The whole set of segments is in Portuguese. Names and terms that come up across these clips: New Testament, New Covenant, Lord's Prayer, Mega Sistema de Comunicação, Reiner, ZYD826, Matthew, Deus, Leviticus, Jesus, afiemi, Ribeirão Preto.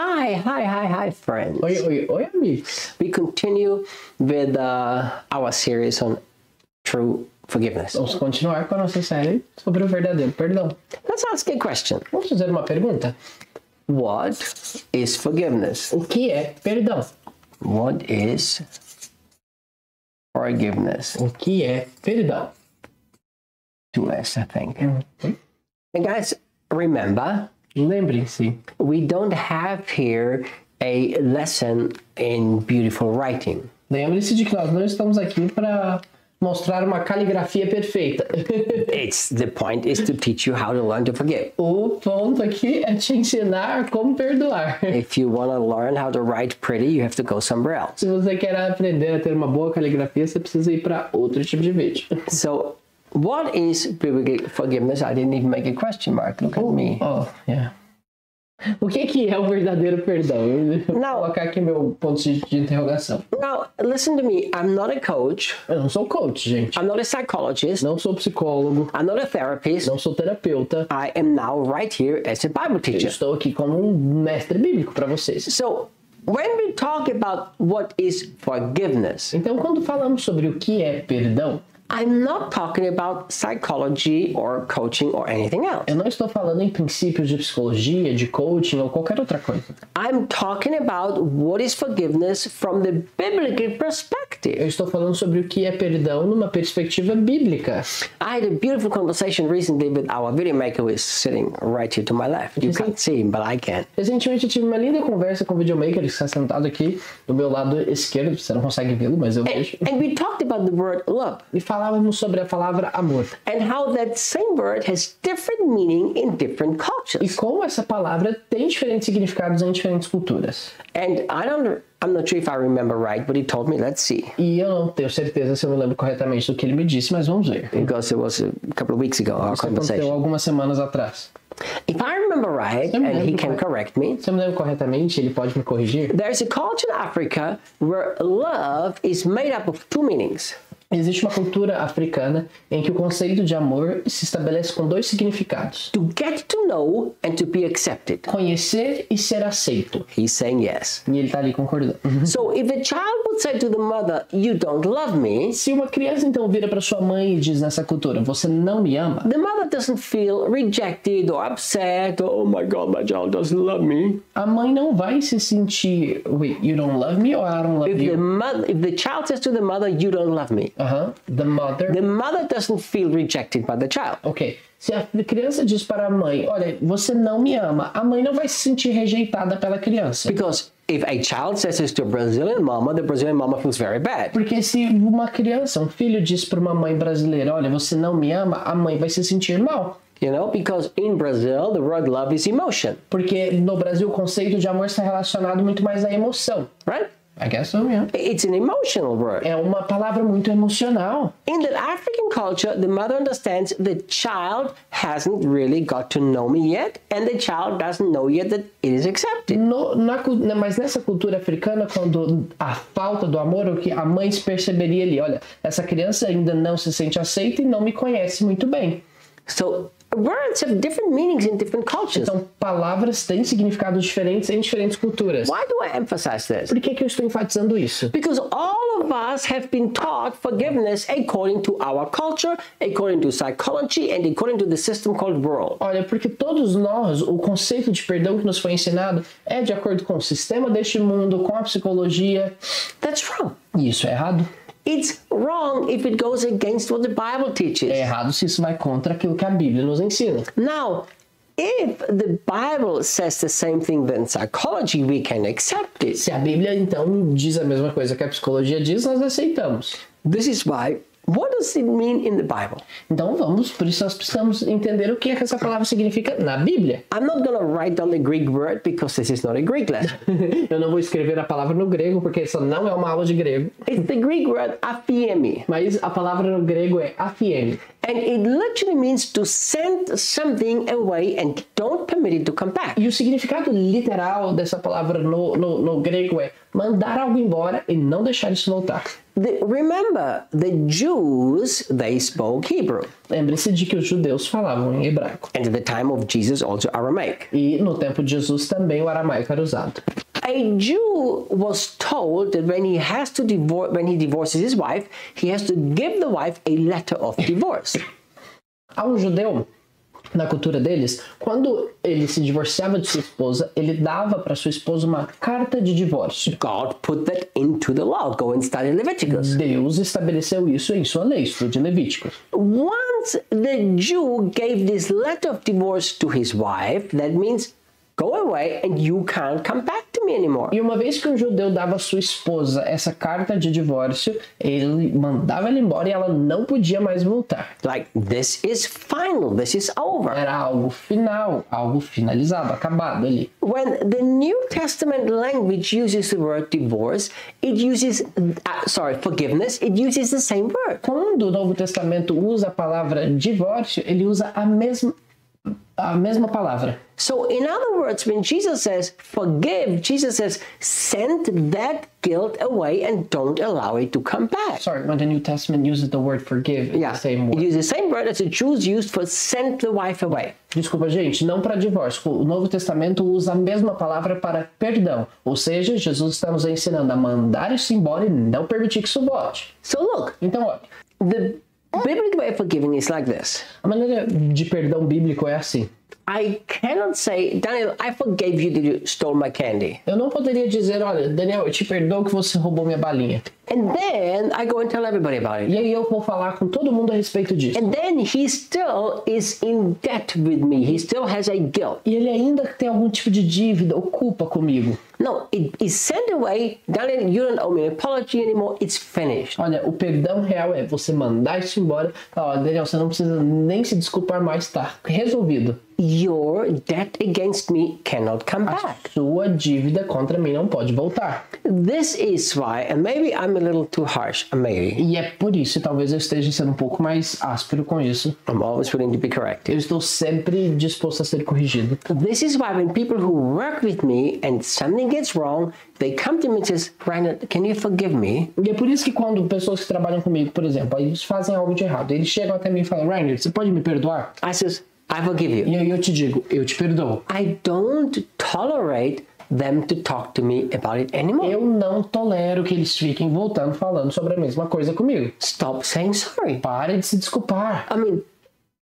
Hi, friends. We continue with our series on true forgiveness. Vamos continuar com a nossa série sobre o verdadeiro perdão. Let's ask a question. Vamos fazer uma pergunta. What is forgiveness? O que é perdão? What is forgiveness? O que é perdão? Two less, I think. And guys, remember. Lembre-se. We don't have here a lesson in beautiful writing. Lembre-se de que nós não estamos aqui para mostrar uma caligrafia perfeita. The point is to teach you how to learn to forgive. O ponto aqui é te ensinar como perdoar. If you want to learn how to write pretty, you have to go somewhere else. Se você quer aprender a ter uma boa caligrafia, você precisa ir para outro tipo de vídeo. So, what is biblical forgiveness? I didn't even make a question mark. Look at me. Oh, yeah. O que é o verdadeiro perdão? Eu vou colocar aqui meu ponto de interrogação. Now, listen to me. I'm not a coach. Eu não sou coach, gente. I'm not a psychologist. Não sou psicólogo. I'm not a therapist. Não sou terapeuta. I am now right here as a Bible teacher. Eu estou aqui como mestre bíblico para vocês. So, when we talk about what is forgiveness... Então, quando falamos sobre o que é perdão... I'm not talking about psychology or coaching or anything else. Eu não estou falando em princípios de psicologia, de coaching ou qualquer outra coisa. I'm talking about what is forgiveness from the biblical perspective. Eu estou falando sobre o que é perdão numa perspectiva bíblica. I had a beautiful conversation recently with our video maker who is sitting right here to my left. You can't see him, but I can. Recentemente eu tive uma linda conversa com o videomaker que está sentado aqui do meu lado esquerdo. Você não consegue vê-lo, mas eu vejo. And we talked about the word love. Falávamos sobre a palavra amor. And how that same word has different meaning in different cultures. E como essa palavra tem diferentes significados em diferentes culturas. And I'm not sure if I remember right, but he told me, let's see. E eu não tenho certeza se eu me lembro corretamente do que ele me disse, mas vamos ver. Because it was a couple of weeks ago, our conversation. Aconteceu algumas semanas atrás. If I remember right, and he can correct me, se eu me lembro corretamente, ele pode me corrigir. There's a culture in Africa where love is made up of two meanings. Existe uma cultura africana em que o conceito de amor se estabelece com dois significados. To get to know and to be accepted. Conhecer e ser aceito. He's saying yes. E ele está ali concordando. So if a child would say to the mother, you don't love me. Se uma criança então vira para sua mãe e diz nessa cultura, você não me ama. The mother doesn't feel rejected or upset. Or, oh my God, my child doesn't love me. A mãe não vai se sentir, wait, you don't love me or I don't love you. If the child says to the mother, you don't love me. The mother doesn't feel rejected by the child. Okay. Se a criança diz para a mãe, olha, você não me ama, a mãe não vai se sentir rejeitada pela criança. Because if a child says this to a Brazilian mama, the Brazilian mama feels very bad. Porque se uma criança, um filho diz para uma mãe brasileira, olha, você não me ama, a mãe vai se sentir mal. You know, because in Brazil, the word love is emotion. Porque no Brasil o conceito de amor está relacionado muito mais à emoção. Right? I guess so, yeah. It's an emotional word. É uma palavra muito emocional. In that African culture, the mother understands the child hasn't really got to know me yet, and the child doesn't know yet that it is accepted. Mas nessa cultura africana, quando a falta do amor, o que a mãe perceberia ali, olha, essa criança ainda não se sente aceita e não me conhece muito bem. So, words have different meanings in different cultures. Então, palavras têm significados diferentes em diferentes culturas. Why do I emphasize this? Por que eu estou enfatizando isso? Because all of us have been taught forgiveness according to our culture, according to psychology, and according to the system called world. Olha, porque todos nós, o conceito de perdão que nos foi ensinado é de acordo com o sistema deste mundo, com a psicologia. That's wrong. Isso é errado. It's wrong if it goes against what the Bible teaches. É errado se isso vai contra aquilo que a Bíblia nos ensina. Now, if the Bible says the same thing than psychology, we can accept it. Se a Bíblia então diz a mesma coisa que a psicologia diz, nós aceitamos. This is why. What does it mean in the Bible? Então vamos, por isso nós precisamos entender o que essa palavra significa na Bíblia. I'm not going to write down the Greek word because this is not a Greek lesson. Eu não vou escrever a palavra no grego porque essa não é uma aula de grego. It's the Greek word afiemi. Mas a palavra no grego é afiemi. And it literally means to send something away and don't permit it to come back. E o significado literal dessa palavra no grego é mandar algo embora e não deixar isso voltar. Remember, the Jews, they spoke Hebrew. Lembre-se de que os judeus falavam em hebraico. And at the time of Jesus, also Aramaic. E no tempo de Jesus também o aramaico era usado. A Jew was told that when he divorces his wife, he has to give the wife a letter of divorce. A um judeu, na cultura deles, quando ele se divorciava de sua esposa, ele dava para sua esposa uma carta de divórcio. God put that into the law. Go and study Leviticus. Deus estabeleceu isso em sua lei, estude Levíticos. Once the Jew gave this letter of divorce to his wife, that means go away and you can't come back to me anymore. E uma vez que um judeu dava à sua esposa essa carta de divórcio, ele mandava ela embora e ela não podia mais voltar. Like, this is final, this is over. Era algo final, algo finalizado, acabado ali. When the New Testament language uses the word divorce, it uses, forgiveness, it uses the same word. Quando o Novo Testamento usa a palavra divórcio, ele usa a mesma palavra. So, in other words, when Jesus says, forgive, Jesus says, send that guilt away and don't allow it to come back. Sorry, when the New Testament uses the word forgive, it's the same word. It uses the same word as the Jews used for send the wife away. Desculpa, gente, não para divórcio. O Novo Testamento usa a mesma palavra para perdão. Ou seja, Jesus está nos ensinando a mandar isso embora e não permitir que isso volte. So, look. Então, olha. The biblical way of forgiving is like this. A maneira de perdão bíblico é assim. I cannot say, Daniel, I forgave you that you stole my candy. Eu não poderia dizer, olha, Daniel, eu te perdoo que você roubou minha balinha. And then I go and tell everybody about it. E aí eu vou falar com todo mundo a respeito disso. And then he still is in debt with me. He still has a guilt. E ele ainda tem algum tipo de dívida ou culpa comigo. No, it is sent away. Daniel, you don't owe me an apology anymore. It's finished. Olha, o perdão real é você mandar isso embora. Ó, Daniel, você não precisa nem se desculpar mais, tá? Resolvido. Your debt against me cannot come back. A sua dívida contra mim não pode voltar. This is why, and maybe I'm a little too harsh, maybe. E é por isso, talvez eu esteja sendo um pouco mais áspero com isso. I'm always willing to be corrected. Eu estou sempre disposto a ser corrigido. This is why when people who work with me and something gets wrong, they come to me and says, Reiner, can you forgive me? E é por isso que quando pessoas que trabalham comigo, por exemplo, eles fazem algo de errado, eles chegam até mim e falam, Reiner, você pode me perdoar? I says, I forgive you. E aí eu te digo, eu te perdoo. I don't tolerate them to talk to me about it anymore. Eu não tolero que eles fiquem voltando falando sobre a mesma coisa comigo. Stop saying sorry. Pare de se desculpar. I mean,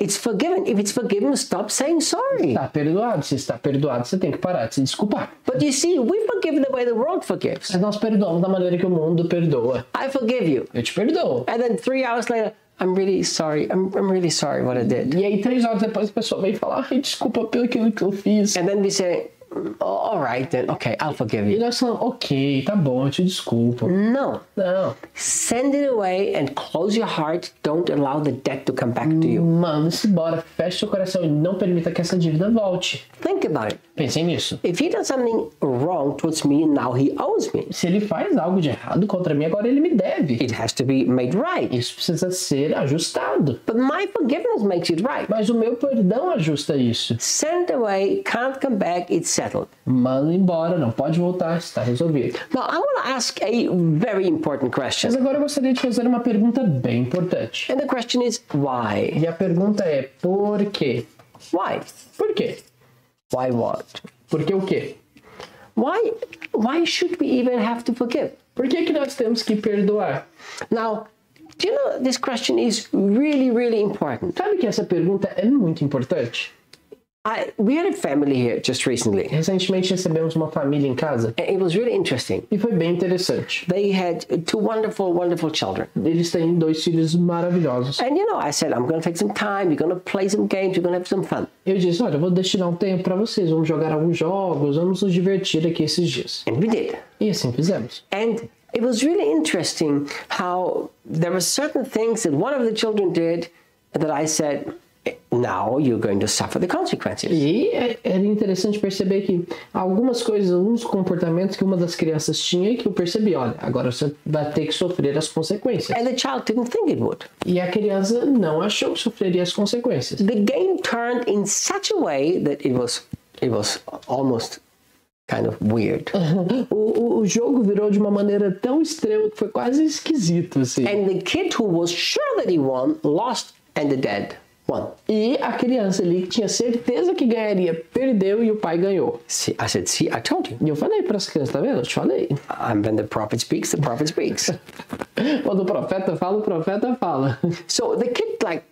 it's forgiven. If it's forgiven, stop saying sorry. Está perdoado. Se está perdoado, você tem que parar de se desculpar. But you see, we forgive the way the world forgives. Mas nós perdoamos da maneira que o mundo perdoa. I forgive you. Eu te perdoo. And then 3 hours later, I'm really sorry. I'm really sorry what I did. E aí 3 horas depois a pessoa vem falar, ai, desculpa pelo que eu fiz. And then we say, all right then, okay, I'll forgive you. E nós falamos, ok, tá bom, eu te desculpo. Não. Não. Send it away and close your heart. Don't allow the debt to come back to you. Manda-se embora, feche seu coração e não permita que essa dívida volte. Think about it. Pensei nisso. If he does something wrong towards me, now he owes me. Se ele faz algo de errado contra mim, agora ele me deve. It has to be made right. Isso precisa ser ajustado. But my forgiveness makes it right. Mas o meu perdão ajusta isso. Send away, can't come back, it's settled. Manda embora, não pode voltar, está resolvido. Now I want to ask a very important question. Mas agora eu gostaria de fazer uma pergunta bem importante. And the question is why? E a pergunta é por quê? Why? Por quê? Why what? Porque o quê? Why should we even have to forgive? Por que que nós temos que perdoar? Now, do you know this question is really, really important. Sabe que essa pergunta é muito importante? We had a family here just recently. Recentemente recebemos uma família em casa. And it was really interesting. E foi bem interessante. They had 2 wonderful, wonderful children. Eles têm 2 filhos maravilhosos. And you know, I said, I'm going to take some time. We're going to play some games. We're going to have some fun. Eu disse, olha, eu vou destinar tempo para vocês. Vamos jogar alguns jogos. Vamos nos divertir aqui esses dias. And we did. E assim fizemos. And it was really interesting how there were certain things that one of the children did that I said, now you're going to suffer the consequences. E é interessante perceber que algumas coisas, alguns comportamentos que uma das crianças tinha e que eu percebi, olha, agora você vai ter que sofrer as consequências. And the child didn't think it would. E a criança não achou que sofreria as consequências. The game turned in such a way that it was almost kind of weird. O jogo virou de uma maneira tão extrema que foi quase esquisito assim. And the kid who was sure that he won lost, and the dad won. E a criança ali que tinha certeza que ganharia perdeu e o pai ganhou. See, I said, see, I told you. E eu falei para as crianças, tá vendo? Eu te falei. And when the prophet speaks. Quando o profeta fala, o profeta fala. So the kid, like,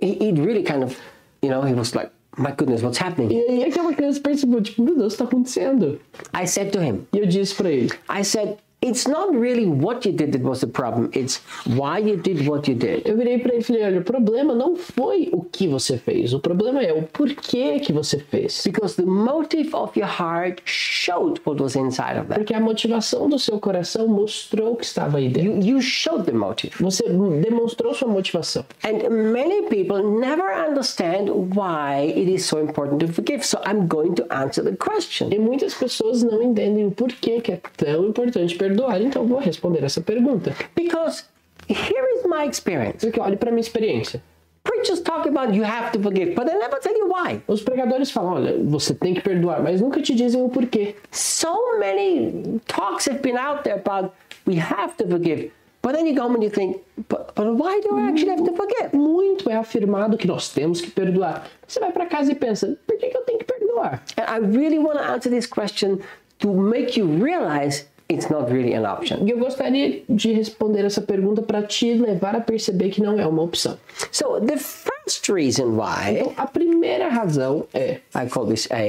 he really kind of, you know, he was like, my goodness, what's happening? E aquela criança percebeu, tipo, meu Deus, está acontecendo. I said to him. E eu disse para ele. I said, it's not really what you did that was the problem. It's why you did what you did. Eu virei para ele e falei, olha, o problema não foi o que você fez. O problema é o porquê que você fez. Because the motive of your heart showed what was inside of that. Porque a motivação do seu coração mostrou o que estava aí dentro. You showed the motive. Você demonstrou sua motivação. And many people never understand why it is so important to forgive. So I'm going to answer the question. E muitas pessoas não entendem o porquê que é tão importante perdoar. Então vou responder essa pergunta. Because here is my experience. Porque olhe para minha experiência. Preachers talk about you have to forgive, but they never tell you why. Os pregadores falam, olha, você tem que perdoar, mas nunca te dizem o porquê. So many talks have been out there about we have to forgive. But then you go home and you think, but why do I actually have to forgive? Muito é afirmado que nós temos que perdoar. Você vai para casa e pensa, por que eu tenho que perdoar? And I really want to answer this question to make you realize it's not really an option. Eu gostaria de responder essa pergunta para te levar a perceber que não é uma opção. So the first reason why. Então, a primeira razão é. I call this A.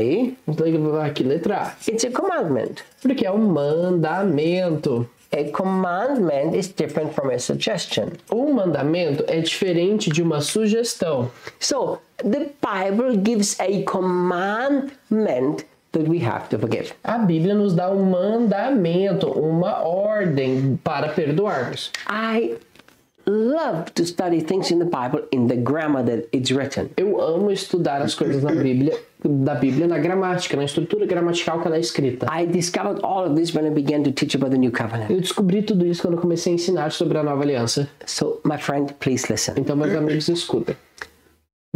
Então eu vou falar aqui letra A. It's a commandment. Porque é um mandamento. A commandment is different from a suggestion. Um mandamento é diferente de uma sugestão. So the Bible gives a commandment that we have to forgive. A Bíblia nos dá um mandamento, uma ordem para perdoarmos. I love to study things in the Bible in the grammar that it's written. Eu amo estudar as coisas da Bíblia na gramática, na estrutura gramatical que ela é escrita. I discovered all of this when I began to teach about the New Covenant. Eu descobri tudo isso quando comecei a ensinar sobre a Nova Aliança. So, my friend, please listen. Então, meus amigos, escutem.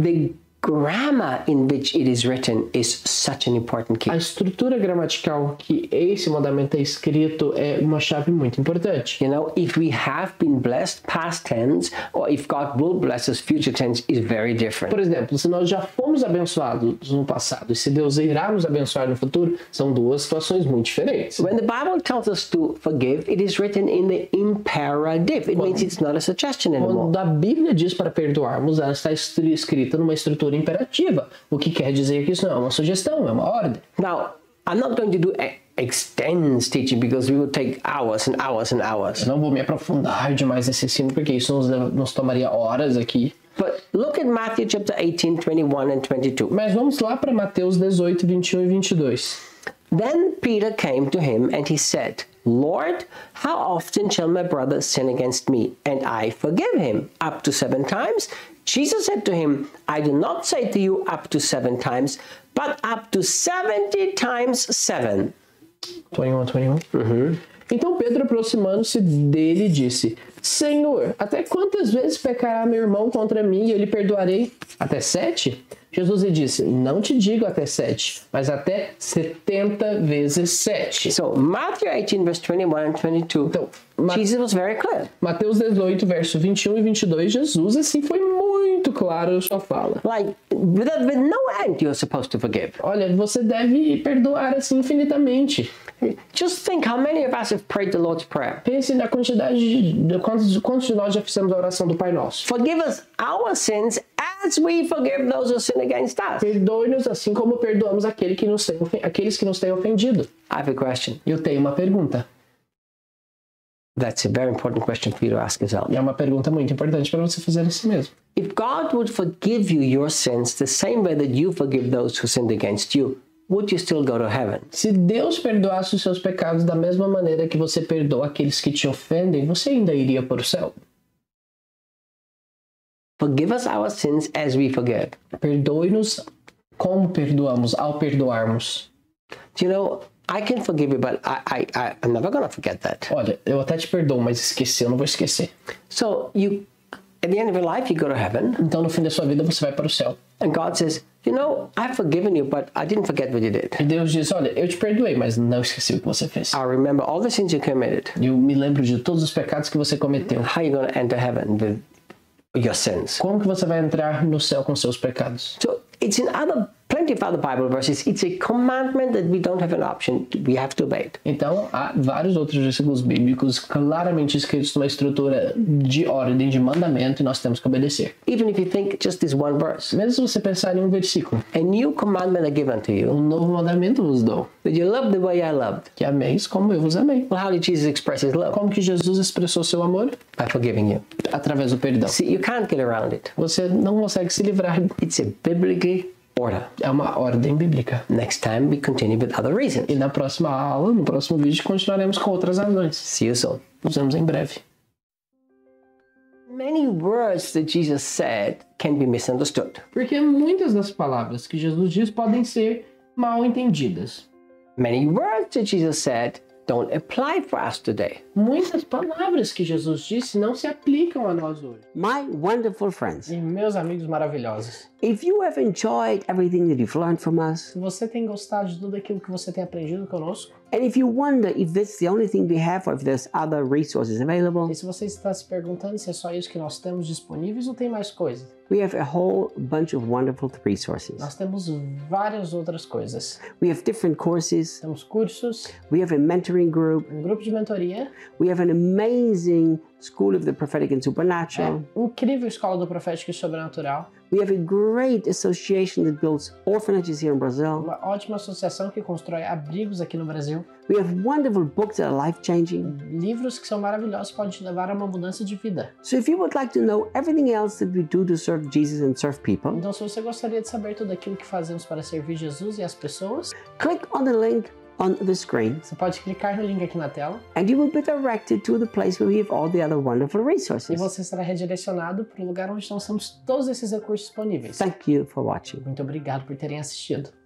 The grammar in which it is written is such an important key. A estrutura gramatical que esse mandamento é escrito é uma chave muito importante. You know, if we have been blessed, past tense, or if God will bless us, future tense is very different. Por exemplo, se nós já fomos abençoados no passado e se Deus irá nos abençoar no futuro, são duas situações muito diferentes. When the Bible tells us to forgive, it is written in the imperative. It means it's not a suggestion anymore. Quando a Bíblia diz para perdoarmos, ela está escrita numa estrutura imperativa, o que quer dizer que isso não é uma sugestão, é uma ordem. Now, I'm not going to do extensive teaching because we will take hours and hours and hours. Eu não vou me aprofundar demais nesse ensino porque isso nos tomaria horas aqui. But look at Matthew chapter 18, 21 and 22. Mas vamos lá para Mateus 18, 21 e 22. Then Peter came to him and he said, Lord, how often shall my brother sin against me and I forgive him? Up to 7 times? Jesus said to him, I do not say to you up to 7 times, but up to 70 times 7. 21. Uhum. Então Pedro, aproximando-se dele, disse, Senhor, até quantas vezes pecará meu irmão contra mim e eu lhe perdoarei? Até 7? Jesus lhe disse, não te digo até 7, mas até 70 vezes 7. So, Matthew 18, verse 21 and 22, então, Jesus was very clear. Mateus 18, verso 21 e 22, Jesus assim foi muito claro na sua fala. Like, with no end you're supposed to forgive. Olha, você deve perdoar assim infinitamente. Just think how many of us have prayed the Lord's Prayer. Pense na quantidade de quantos de nós já fizemos a oração do Pai Nosso. Forgive us our sins as we forgive those who sin against us. Perdoe-nos assim como perdoamos aqueles que nos têm ofendido. I have a question. Eu tenho uma pergunta. That's a very important question for you to ask yourself. É uma pergunta muito importante para você fazer a si mesmo. If God would forgive you your sins the same way that you forgive those who sinned against you, would you still go to heaven? Se Deus perdoasse os seus pecados da mesma maneira que você perdoa aqueles que te ofendem, você ainda iria para o céu? Forgive us our sins as we forgive. Perdoe-nos como perdoamos, ao perdoarmos. Do you know, I can forgive you, but I'm never going to forget that. Olha, eu até te perdoo, mas esquecer, eu não vou esquecer. So, you, at the end of your life, you go to heaven. Então, no fim da sua vida, você vai para o céu. And God says, you know, I've forgiven you, but I didn't forget what you did. E Deus diz, olha, eu te perdoei, mas não esqueci o que você fez. I remember all the sins you committed. Eu me lembro de todos os pecados que você cometeu. How are you going to enter heaven with your sins? Como que você vai entrar no céu com seus pecados? So, it's in plenty of other Bible verses. It's a commandment that we don't have an option. We have to obey it. Então, há vários outros versículos bíblicos claramente escritos numa estrutura de ordem, de mandamento, e nós temos que obedecer. Even if you think just this one verse. Mesmo se você pensar em versículo. A new commandment I give unto you. Novo mandamento vos dou. That you love the way I loved. Que ameis como eu vos amei. Well, how did Jesus express his love? Como que Jesus expressou seu amor? By forgiving you. Através do perdão. See, you can't get around it. Você não consegue se livrar. It's a biblically order. É uma ordem bíblica. Next time we continue with other reasons. E na próxima aula, no próximo vídeo, continuaremos com outras razões. See you soon. Nos vemos em breve. Many words that Jesus said can be misunderstood. Porque muitas das palavras que Jesus diz podem ser mal entendidas. Many words that Jesus said don't apply for us today. Muitas palavras que Jesus disse não se aplicam a nós hoje. My wonderful friends. E meus amigos maravilhosos. If you have enjoyed everything that you've learned from us. Se você tem gostado de tudo aquilo que você tem aprendido conosco. And if you wonder if this is the only thing we have or if there's other resources available. E se você está se perguntando se é só isso que nós temos disponíveis ou tem mais coisas. We have a whole bunch of wonderful resources. Nós temos várias outras coisas. We have different courses. Temos cursos. We have a mentoring group. Grupo de mentoria. We have an amazing School of the Prophetic and Supernatural. Incrível escola do profético e sobrenatural. We have a great association that builds orphanages here in Brazil. Uma ótima associação que constrói abrigos aqui no Brasil. We have wonderful books that are life-changing. Livros que são maravilhosos podem te levar a uma mudança de vida. So if you would like to know everything else that we do to serve Jesus and serve people. Então se você gostaria de saber tudo aquilo que fazemos para servir Jesus e as pessoas, click on the link on the screen. Você pode clicar no link aqui na tela. And you will be directed to the place where we have all the other wonderful resources. E você será redirecionado para o lugar onde nós temos todos esses recursos disponíveis. Thank you for watching. Muito obrigado por terem assistido.